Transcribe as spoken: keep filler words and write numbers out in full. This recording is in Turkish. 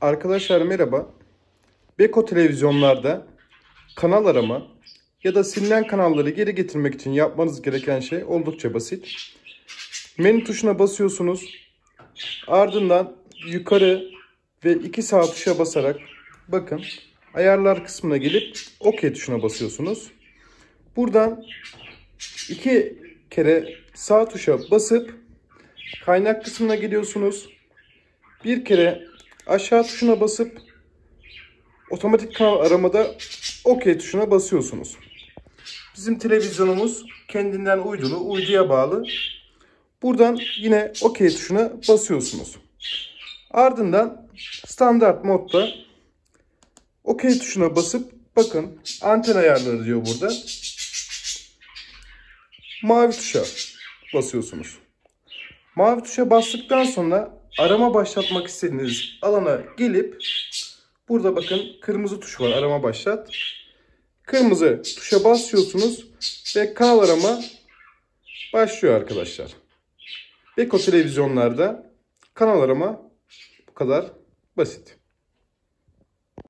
Arkadaşlar merhaba. Beko televizyonlarda kanal arama ya da silinen kanalları geri getirmek için yapmanız gereken şey oldukça basit. Menü tuşuna basıyorsunuz. Ardından yukarı ve iki sağ tuşa basarak bakın ayarlar kısmına gelip OK tuşuna basıyorsunuz. Buradan iki kere sağ tuşa basıp kaynak kısmına geliyorsunuz. Bir kere aşağı tuşuna basıp otomatik kanal aramada OK tuşuna basıyorsunuz. Bizim televizyonumuz kendinden uydulu, uyduya bağlı. Buradan yine OK tuşuna basıyorsunuz. Ardından standart modda OK tuşuna basıp bakın anten ayarları diyor burada. Mavi tuşa basıyorsunuz. Mavi tuşa bastıktan sonra arama başlatmak istediğiniz alana gelip burada bakın kırmızı tuş var, arama başlat. Kırmızı tuşa basıyorsunuz ve kanal arama başlıyor arkadaşlar. Beko televizyonlarda kanal arama bu kadar basit.